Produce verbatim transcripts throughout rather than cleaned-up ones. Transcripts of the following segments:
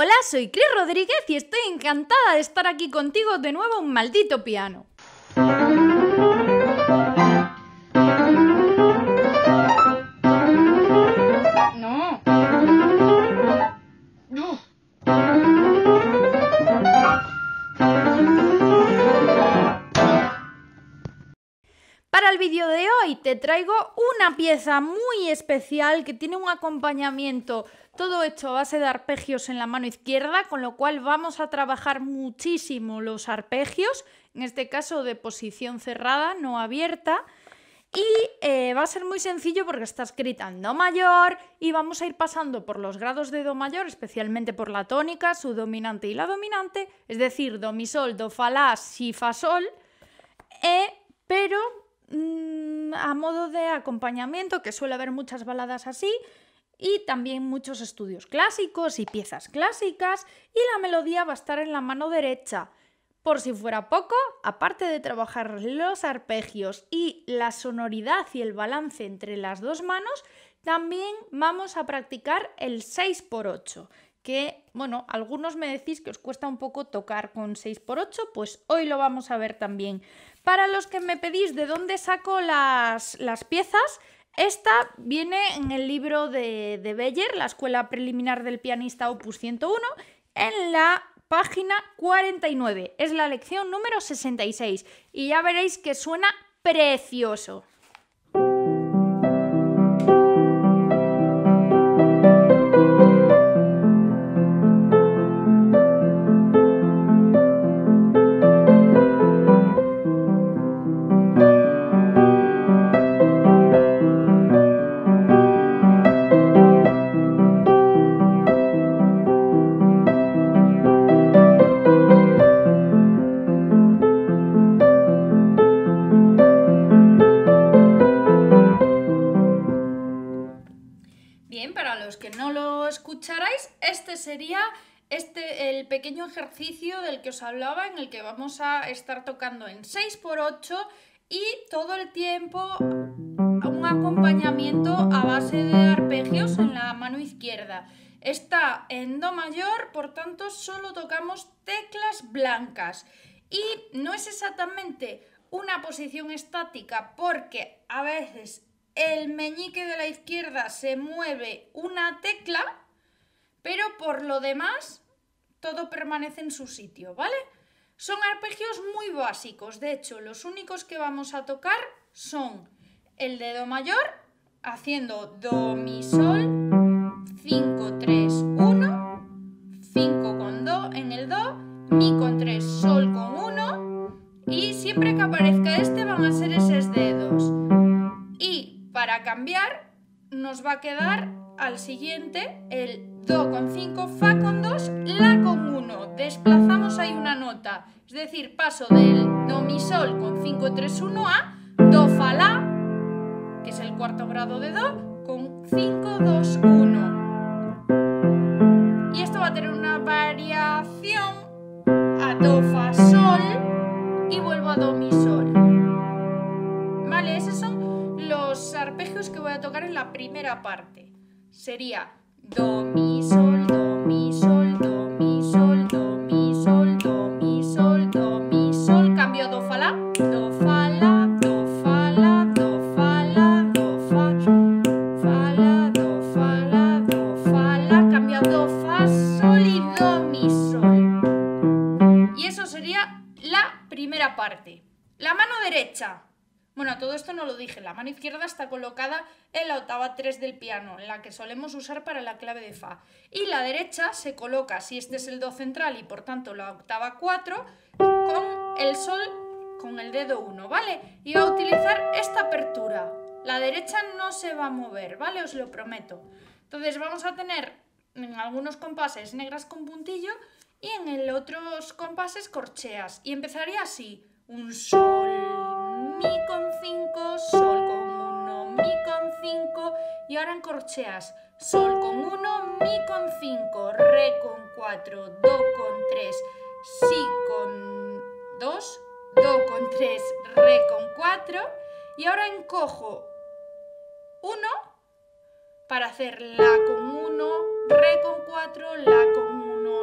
Hola, soy Cris Rodríguez y estoy encantada de estar aquí contigo de nuevo en Maldito Piano. No. No. Para el vídeo de hoy te traigo una pieza muy especial que tiene un acompañamiento todo hecho a base de arpegios en la mano izquierda, con lo cual vamos a trabajar muchísimo los arpegios, en este caso de posición cerrada, no abierta, y eh, va a ser muy sencillo porque está escrita en do mayor y vamos a ir pasando por los grados de do mayor, especialmente por la tónica, su dominante y la dominante, es decir, do mi sol, do fa la, si fa sol, eh, pero mmm, a modo de acompañamiento, que suele haber muchas baladas así, y también muchos estudios clásicos y piezas clásicas, y la melodía va a estar en la mano derecha. Por si fuera poco, aparte de trabajar los arpegios y la sonoridad y el balance entre las dos manos, también vamos a practicar el seis por ocho, que, bueno, algunos me decís que os cuesta un poco tocar con seis por ocho, pues hoy lo vamos a ver también. Para los que me pedís de dónde saco las, las piezas, esta viene en el libro de, de Beyer, la Escuela preliminar del pianista Opus ciento uno, en la página cuarenta y nueve. Es la lección número sesenta y seis y ya veréis que suena precioso. Sería este el pequeño ejercicio del que os hablaba, en el que vamos a estar tocando en seis por ocho y todo el tiempo un acompañamiento a base de arpegios en la mano izquierda. Está en do mayor, por tanto solo tocamos teclas blancas y no es exactamente una posición estática porque a veces el meñique de la izquierda se mueve una tecla, pero por lo demás, todo permanece en su sitio, ¿vale? Son arpegios muy básicos, de hecho, los únicos que vamos a tocar son el de do mayor, haciendo do, mi, sol, cinco, tres, uno, cinco con do en el do, mi con tres, sol con uno, y siempre que aparezca este van a ser esos dedos. Y para cambiar, nos va a quedar al siguiente el do con cinco, fa con dos, la con uno. Desplazamos ahí una nota. Es decir, paso del do mi sol con cinco, tres, uno a do fa la, que es el cuarto grado de do, con cinco, dos, uno. Y esto va a tener una variación a do fa sol y vuelvo a do mi sol. Vale, esos son los arpegios que voy a tocar en la primera parte. Sería do, mi, sol, do, mi, sol, do, mi, sol, do, mi, sol, do, mi, sol, do, mi, sol. Cambio do, fa, la, do, fa, la, do, fa, la, do, fa, la, do, fa, fa, la, do, fa, la, do, fa, la. Cambio do, fa, sol y do, mi, sol. Y eso sería la primera parte. La mano derecha. Bueno, todo esto no lo dije, la mano izquierda está colocada en la octava tres del piano, la que solemos usar para la clave de fa. Y la derecha se coloca, si este es el do central y por tanto la octava cuatro, con el sol con el dedo uno, ¿vale? Y va a utilizar esta apertura. La derecha no se va a mover, ¿vale? Os lo prometo. Entonces vamos a tener en algunos compases negras con puntillo y en el otros compases corcheas. Y empezaría así, un sol, mi con cinco, sol con uno, mi con cinco, y ahora en corcheas, sol con uno, mi con cinco, re con cuatro, do con tres, si con dos, do con tres, re con cuatro, y ahora encojo uno para hacer la con uno, re con cuatro, la con uno,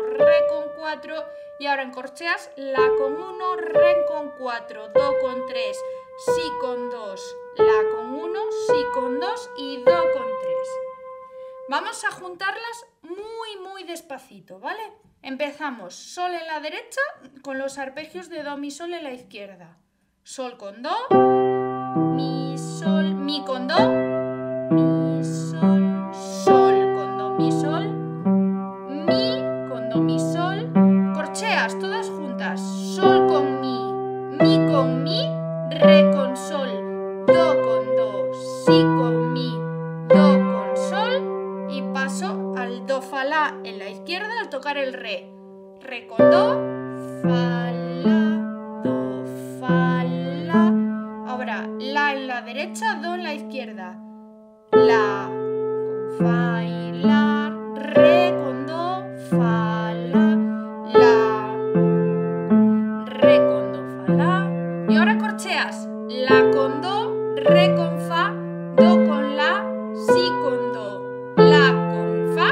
cuatro y ahora en corcheas la con uno, re con cuatro, do con tres, si con dos, la con uno, si con dos y do con tres. Vamos a juntarlas muy muy despacito, ¿vale? Empezamos sol en la derecha con los arpegios de do mi sol en la izquierda. Sol con do, mi sol, mi con do, mi sol, sol con do mi sol, mi con do mi sol, corcheas todas juntas, sol con mi, mi con mi, re con sol, do con do, si con mi, do con sol y paso al do fa la en la izquierda al tocar el re, re con do, fa la, do fa la, ahora la en la derecha, do en la izquierda, la con fa y la, re con do, fa la, la, re con do fa la y ahora corcheas, la con do, re con fa, do con la, si con do, la con fa,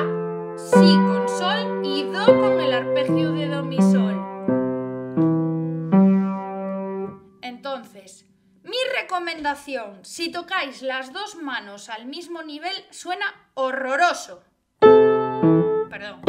si con sol y do con el arpegio de do mi sol. Entonces, mi recomendación, si tocáis las dos manos al mismo nivel, suena horroroso. Perdón.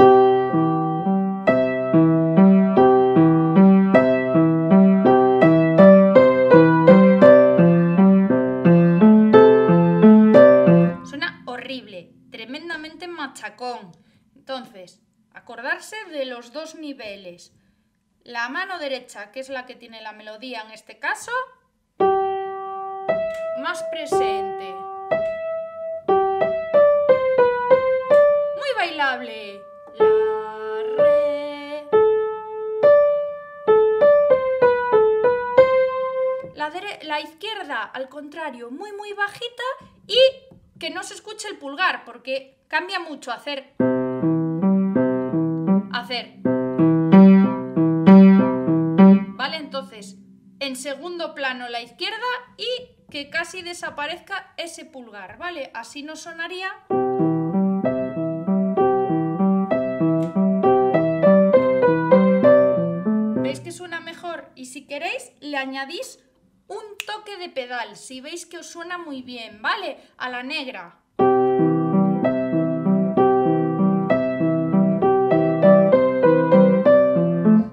Suena horrible, tremendamente machacón. Entonces, acordarse de los dos niveles. La mano derecha, que es la que tiene la melodía en este caso, más presente. Muy bailable. La, re. La, la izquierda, al contrario, muy muy bajita y que no se escuche el pulgar, porque cambia mucho hacer... Hacer... ¿Vale? Entonces, en segundo plano la izquierda y... que casi desaparezca ese pulgar, ¿vale? Así no sonaría. ¿Veis que suena mejor? Y si queréis, le añadís un toque de pedal, si veis que os suena muy bien, ¿vale? A la negra.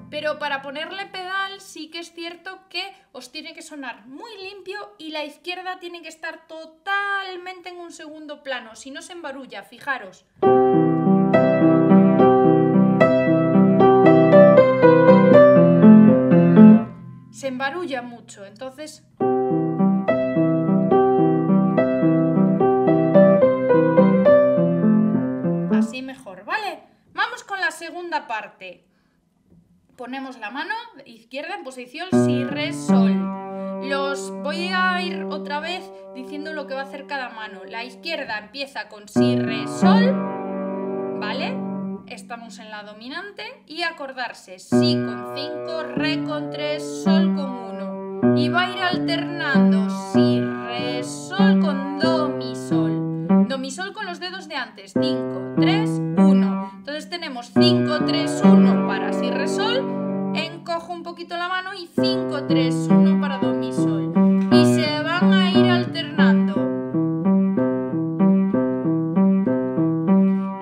Pero para ponerle pedal sí que es cierto que os tiene que sonar muy limpio y la izquierda tiene que estar totalmente en un segundo plano, si no se embarulla, fijaros. Se embarulla mucho, entonces... Así mejor, ¿vale? Vamos con la segunda parte. Ponemos la mano izquierda en posición si, re, sol. Los voy a ir otra vez diciendo lo que va a hacer cada mano. La izquierda empieza con si, re, sol, ¿vale? Estamos en la dominante y acordarse si con cinco, re con tres, sol con uno. Y va a ir alternando si, re, sol con do, mi, sol. Do, mi, sol con los dedos de antes, cinco, tres, uno. Entonces tenemos cinco, tres, uno para si, re, sol. Encojo un poquito la mano y cinco, tres, uno para do, mi, sol. Y se van a ir alternando.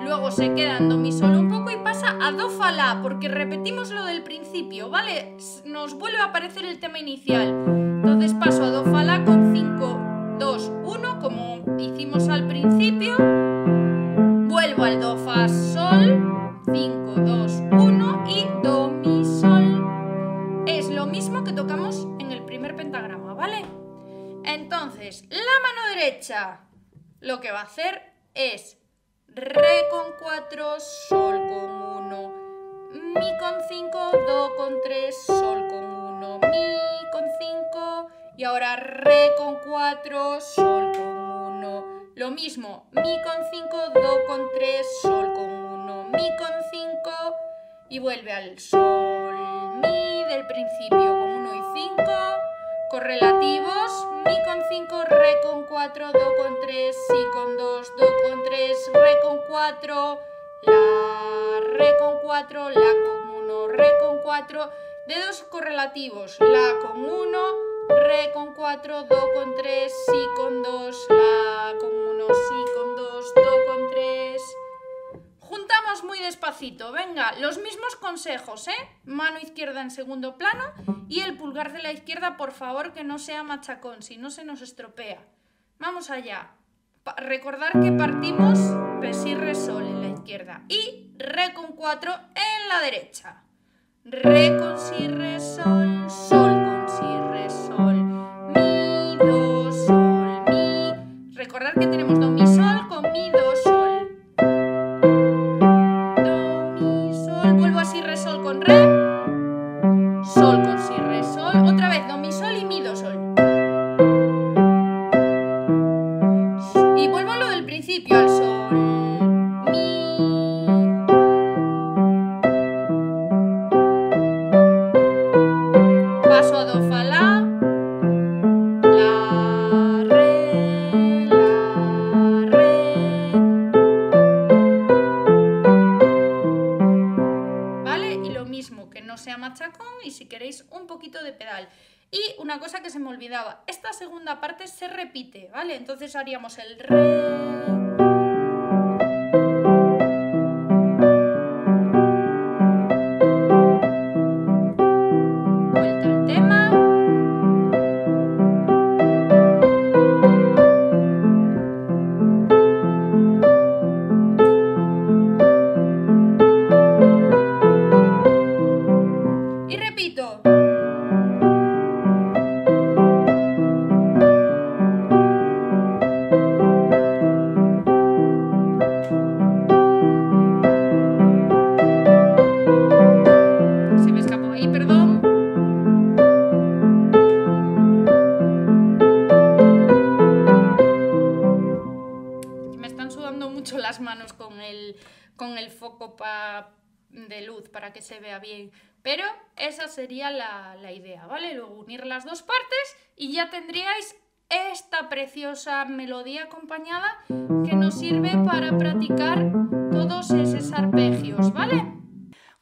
Luego se queda en do, mi, sol un poco y pasa a do, fa, la, porque repetimos lo del principio, ¿vale? Nos vuelve a aparecer el tema inicial. Entonces paso a do, fa, la con cinco, dos, uno, como hicimos al principio. Vuelvo al do, fa, sol, cinco, dos, uno y do, mi, sol. Es lo mismo que tocamos en el primer pentagrama, ¿vale? Entonces, la mano derecha lo que va a hacer es re con cuatro, sol con uno, mi con cinco, do con tres, sol con uno, mi con cinco y ahora re con cuatro, sol con uno. Lo mismo, mi con cinco, do con tres, sol con uno, mi con cinco y vuelve al sol, mi del principio con uno y cinco, correlativos, mi con cinco, re con cuatro, do con tres, si con dos, do con tres, re con cuatro, la, re con cuatro, la con uno. uno, re con cuatro, dedos correlativos, la con uno, re con cuatro, do con tres, si con dos, la con uno, si con dos, do con tres. Juntamos muy despacito, venga, los mismos consejos, ¿eh? Mano izquierda en segundo plano y el pulgar de la izquierda, por favor, que no sea machacón, si no se nos estropea. Vamos allá. Pa- recordar que partimos re si re sol en la izquierda y re con cuatro en la derecha. Re con si re sol, sol con si re sol, mi do sol, mi. Recordar que tenemos do mi sol con mi do sol. Do mi sol, vuelvo a si re sol con re. Sol con si re sol, otra vez do mi sol y mi do sol. Y vuelvo a lo del principio, al sol, mi. Paso a do, fa, la, la, re, la, re. ¿Vale? Y lo mismo, que no sea machacón y si queréis un poquito de pedal. Y una cosa que se me olvidaba, esta segunda parte se repite, ¿vale? Entonces haríamos el re, vuelta al tema, y repito. De luz para que se vea bien, pero esa sería la, la idea, ¿vale? Luego unir las dos partes y ya tendríais esta preciosa melodía acompañada que nos sirve para practicar todos esos arpegios, ¿vale?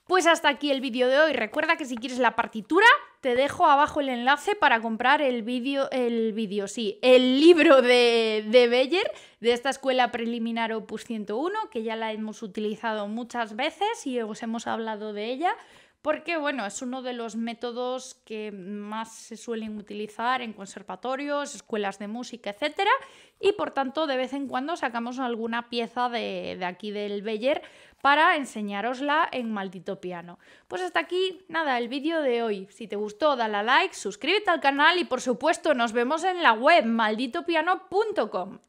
Pues hasta aquí el vídeo de hoy. Recuerda que si quieres la partitura, te dejo abajo el enlace para comprar el vídeo, el vídeo, sí, el libro de, de Beyer, de esta escuela preliminar Opus ciento uno, que ya la hemos utilizado muchas veces y os hemos hablado de ella, porque bueno, es uno de los métodos que más se suelen utilizar en conservatorios, escuelas de música, etcétera. Y por tanto, de vez en cuando sacamos alguna pieza de, de aquí del Beyer para enseñárosla en Maldito Piano. Pues hasta aquí, nada, el vídeo de hoy. Si te gustó, dale a like, suscríbete al canal y por supuesto nos vemos en la web maldito piano punto com.